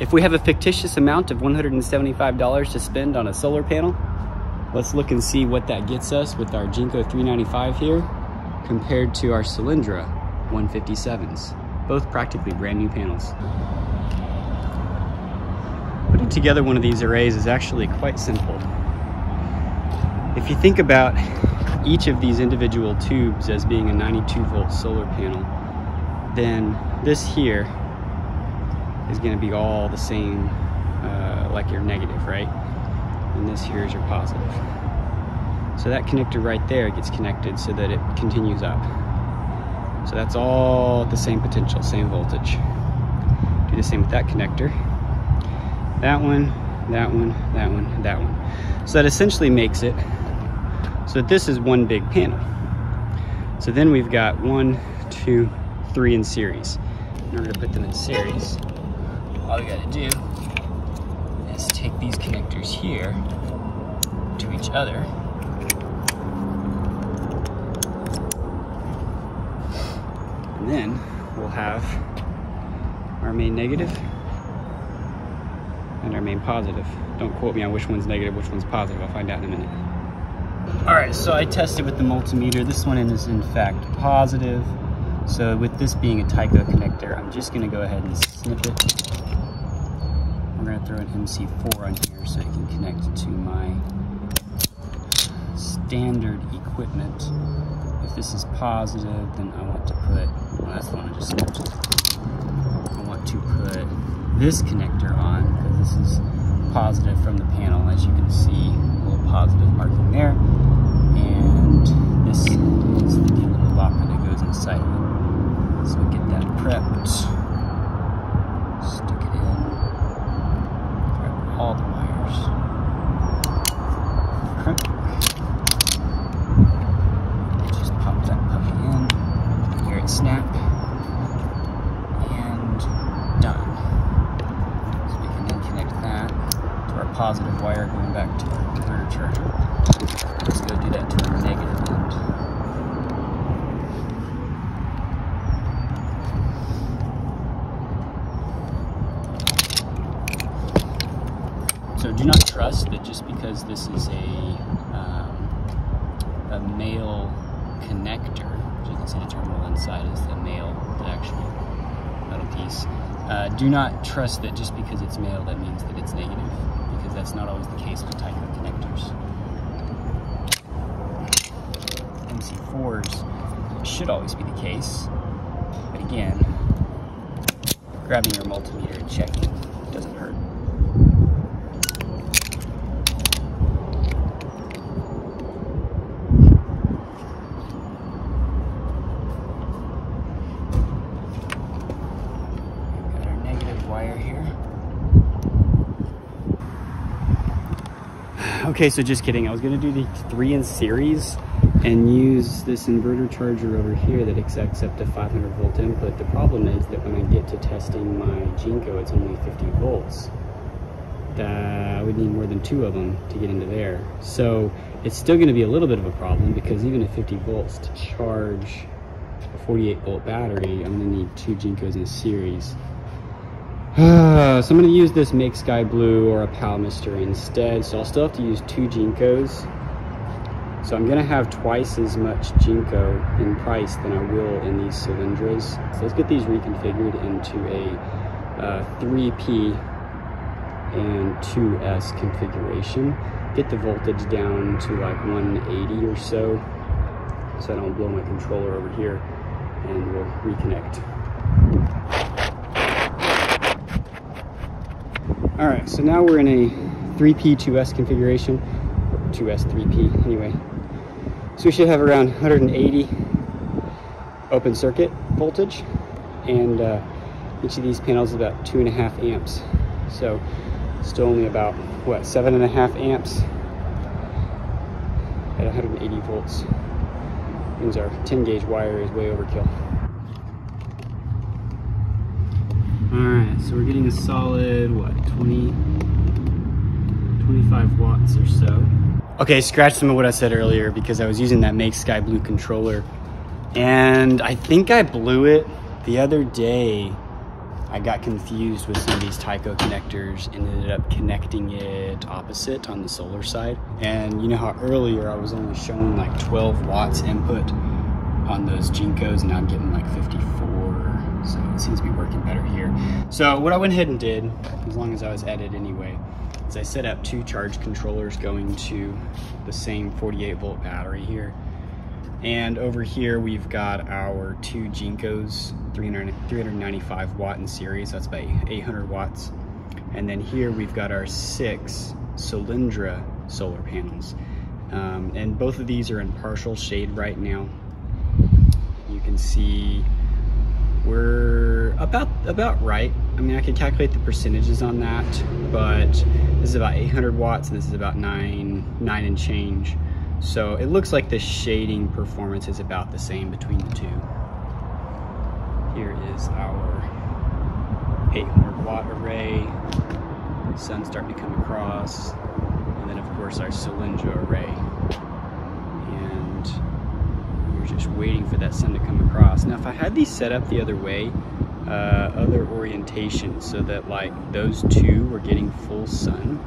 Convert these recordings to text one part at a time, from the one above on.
If we have a fictitious amount of $175 to spend on a solar panel, let's look and see what that gets us with our Jinko 395 here compared to our Solyndra 157s. Both practically brand new panels. Putting together one of these arrays is actually quite simple. If you think about each of these individual tubes as being a 92-volt solar panel, then this here is going to be all the same, like your negative, right? And this here is your positive. So that connector right there gets connected so that it continues up. So that's all the same potential, same voltage. Do the same with that connector. That one, that one, that one, and that one. So that essentially makes it so that this is one big panel. So then we've got 1, 2, 3 in series. In order to put them in series, all we gotta do is take these connectors here to each other. And then we'll have our main negative and our main positive. Don't quote me on which one's negative, which one's positive. I'll find out in a minute. All right, so I tested with the multimeter. This one is in fact positive. So with this being a Tyco connector, I'm just gonna go ahead and snip it. We're gonna throw an MC4 on here so it can connect to my standard equipment. If this is positive, then I want to put, well, that's the one I just snipped. I want to put this connector on because this is positive from the panel. As you can see, a little positive marking there. And this is the little locket that goes inside of it. So we get that prepped. All the wires. Just pop that puppy in, hear it snap, and done. So we can then connect that to our positive wire going back to our inverter charger. Let's go do that to our negative end. So do not trust that just because this is a male connector, as you can see the terminal inside is the male, the actual metal piece. Do not trust that just because it's male that means that it's negative, because that's not always the case with Tyco connectors. MC4s should always be the case, but again, grabbing your multimeter and checking doesn't hurt. Okay, so just kidding. I was gonna do the 3 in series and use this inverter charger over here that accepts up to 500-volt input. The problem is that when I get to testing my Jinko, it's only 50 volts. I would need more than 2 of them to get into there. So it's still gonna be a little bit of a problem because even at 50 volts to charge a 48-volt battery, I'm gonna need 2 Jinkos in series. So I'm going to use this Make Sky Blue or a Palmister instead, so I'll still have to use 2 Jinkos. So I'm going to have twice as much Jinko in price than I will in these Solyndras. So let's get these reconfigured into a 3P and 2S configuration. Get the voltage down to like 180 or so, so I don't blow my controller over here, and we'll reconnect. All right, so now we're in a 3P, 2S configuration, or 2S, 3P, anyway. So we should have around 180 open circuit voltage, and each of these panels is about 2.5 amps. So still only about, what, 7.5 amps at 180 volts. Means our 10-gauge wire is way overkill. Alright, so we're getting a solid, what, 25 watts or so. Okay, scratch some of what I said earlier because I was using that Make Sky Blue controller. And I think I blew it the other day. I got confused with some of these Tyco connectors and ended up connecting it opposite on the solar side. And you know how earlier I was only showing like 12 watts input on those Jinkos, and now I'm getting like 54, so it seems to be working better here. So what I went ahead and did, as long as I was at it anyway, is I set up two charge controllers going to the same 48 volt battery here. And over here we've got our two Jinkos, 395 watt in series, that's about 800 watts. And then here we've got our 6 Solyndra solar panels. And both of these are in partial shade right now. You can see we're about right. I mean, I could calculate the percentages on that, but this is about 800 watts and this is about nine and change. So it looks like the shading performance is about the same between the two. Here is our 800 watt array. The sun's starting to come across. And then of course our Solyndra array. And we're just waiting for that sun to come across. Now if I had these set up the other way, other orientation, so that like those two were getting full sun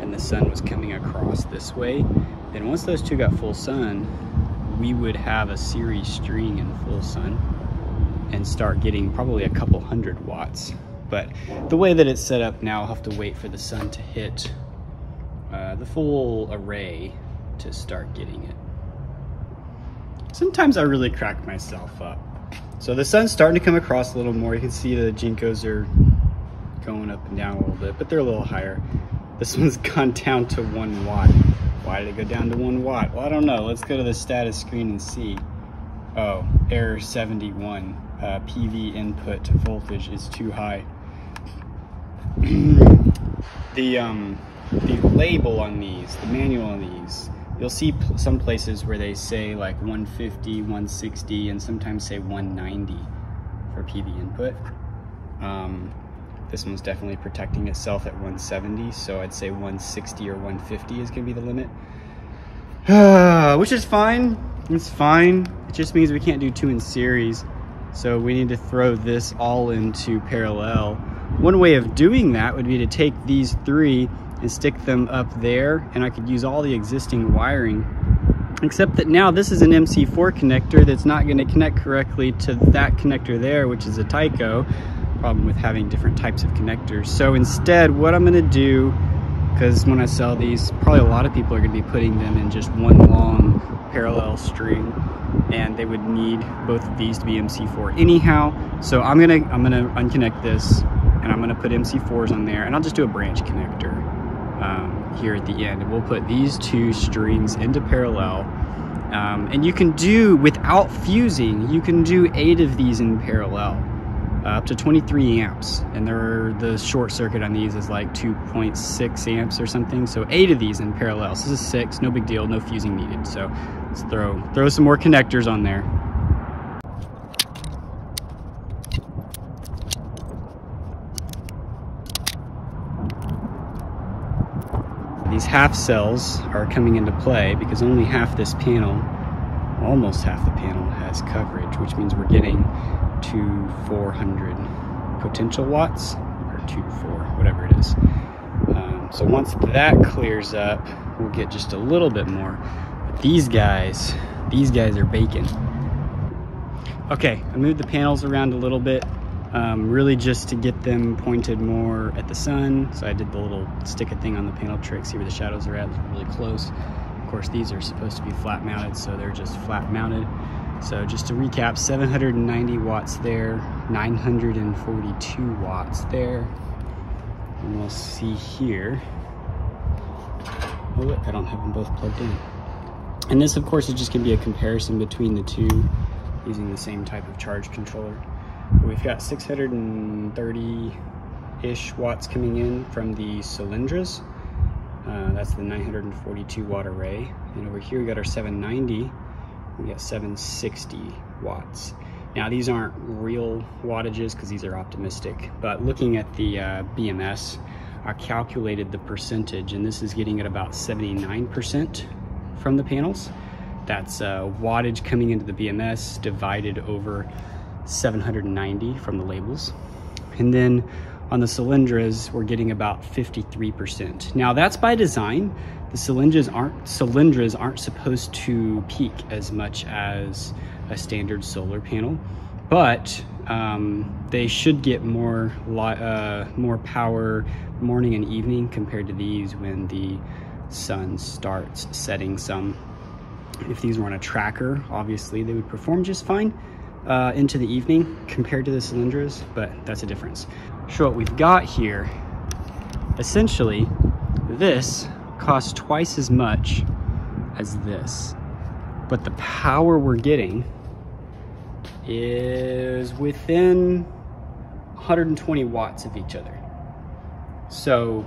and the sun was coming across this way, then once those two got full sun, we would have a series string in full sun and start getting probably a couple hundred watts. But the way that it's set up now, I'll have to wait for the sun to hit the full array to start getting it. Sometimes I really crack myself up. So the sun's starting to come across a little more. You can see the Jinkos are going up and down a little bit, but they're a little higher. This one's gone down to 1 watt. Why did it go down to 1 watt? Well, I don't know. Let's go to the status screen and see. Oh, error 71. PV input voltage is too high. The label on these, the manual on these, you'll see some places where they say like 150, 160, and sometimes say 190 for PV input. This one's definitely protecting itself at 170, so I'd say 160 or 150 is gonna be the limit. Which is fine, it's fine. It just means we can't do two in series, so we need to throw this all into parallel. One way of doing that would be to take these three and stick them up there, and I could use all the existing wiring, except that now this is an MC4 connector that's not going to connect correctly to that connector there, which is a Tyco. Problem with having different types of connectors. So instead what I'm going to do, because when I sell these, probably a lot of people are going to be putting them in just one long parallel string, and they would need both of these to be MC4 anyhow. So I'm gonna unconnect this, and I'm going to put MC4s on there, and I'll just do a branch connector here at the end. And we'll put these two strings into parallel, and you can do, without fusing, you can do 8 of these in parallel, up to 23 amps, and the short circuit on these is like 2.6 amps or something, so 8 of these in parallel. So this is 6, no big deal, no fusing needed. So let's throw some more connectors on there. These half cells are coming into play because only half this panel, almost half the panel, has coverage, which means we're getting 2,400 potential watts, or 2,400, whatever it is. So once that clears up, we'll get just a little bit more. But these guys are baking. Okay, I moved the panels around a little bit. Really just to get them pointed more at the sun. So I did the little sticker thing on the panel trick, see where the shadows are at, really close. Of course, these are supposed to be flat mounted, so they're just flat mounted. So just to recap, 790 watts there, 942 watts there. And we'll see here. Oh, I don't have them both plugged in. And this, of course, is just gonna be a comparison between the two using the same type of charge controller. We've got 630-ish watts coming in from the Solyndras. That's the 942 watt array. And over here we got our 790, we got 760 watts. Now these aren't real wattages because these are optimistic, but looking at the BMS, I calculated the percentage, and this is getting at about 79% from the panels. That's wattage coming into the BMS divided over 790 from the labels, And then on the Solyndras, we're getting about 53%. Now that's by design. The Solyndras aren't supposed to peak as much as a standard solar panel, but they should get more power morning and evening compared to these when the sun starts setting some. If these were on a tracker, obviously they would perform just fine into the evening compared to the Solyndras, but that's a difference. So what we've got here, essentially, this costs twice as much as this, but the power we're getting is within 120 watts of each other. So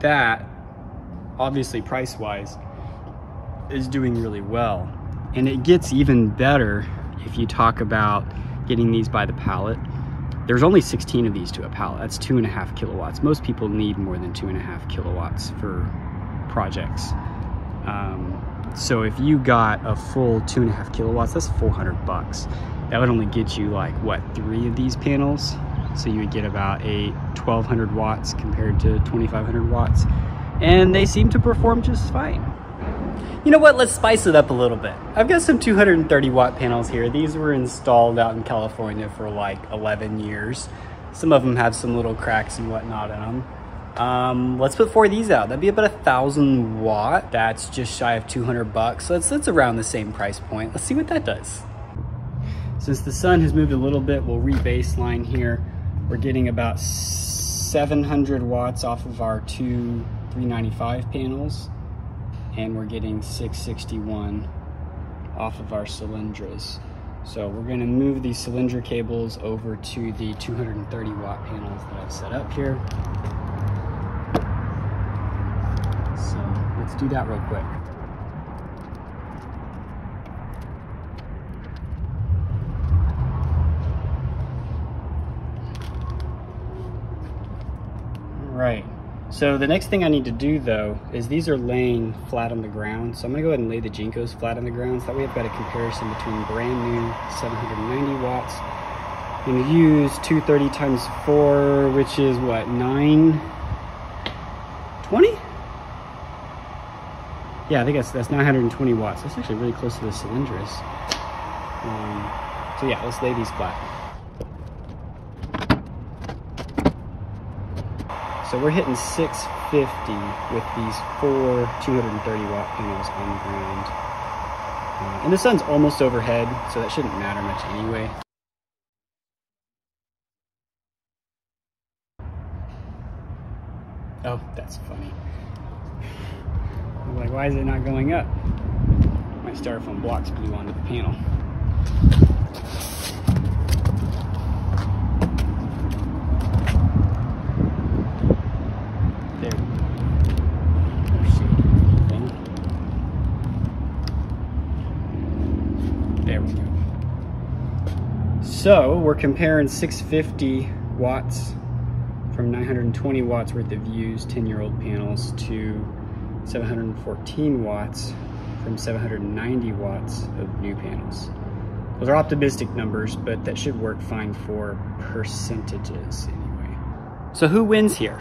that, obviously price-wise, is doing really well. And it gets even better if you talk about getting these by the pallet. There's only 16 of these to a pallet. That's 2.5 kilowatts. Most people need more than 2.5 kilowatts for projects. So if you got a full 2.5 kilowatts, that's $400. That would only get you like, what, 3 of these panels? So you would get about 1,200 watts compared to 2,500 watts. And they seem to perform just fine. You know what, let's spice it up a little bit. I've got some 230 watt panels here. These were installed out in California for like 11 years. Some of them have some little cracks and whatnot in them. Let's put 4 of these out. That'd be about 1,000 watt. That's just shy of $200. So that's around the same price point. Let's see what that does. Since the sun has moved a little bit, we'll re-baseline here. We're getting about 700 watts off of our 2 395 panels, and we're getting 661 off of our Solyndras. So we're gonna move these Solyndra cables over to the 230 watt panels that I've set up here. So let's do that real quick. All right. So the next thing I need to do though is these are laying flat on the ground. So I'm gonna go ahead and lay the Jinkos flat on the ground so that way I've got a comparison between brand new 790 watts. I'm gonna use 230 times 4, which is what, 920? Yeah, I think that's 920 watts. That's actually really close to the Solyndras. So yeah, let's lay these flat. So we're hitting 650 with these 4 230 watt panels on the ground. And the sun's almost overhead, so that shouldn't matter much anyway. Oh, that's funny. I was like, why is it not going up? My styrofoam blocks blew onto the panel. So we're comparing 650 watts from 920 watts worth of used 10-year-old panels to 714 watts from 790 watts of new panels. Those are optimistic numbers, but that should work fine for percentages anyway. So who wins here?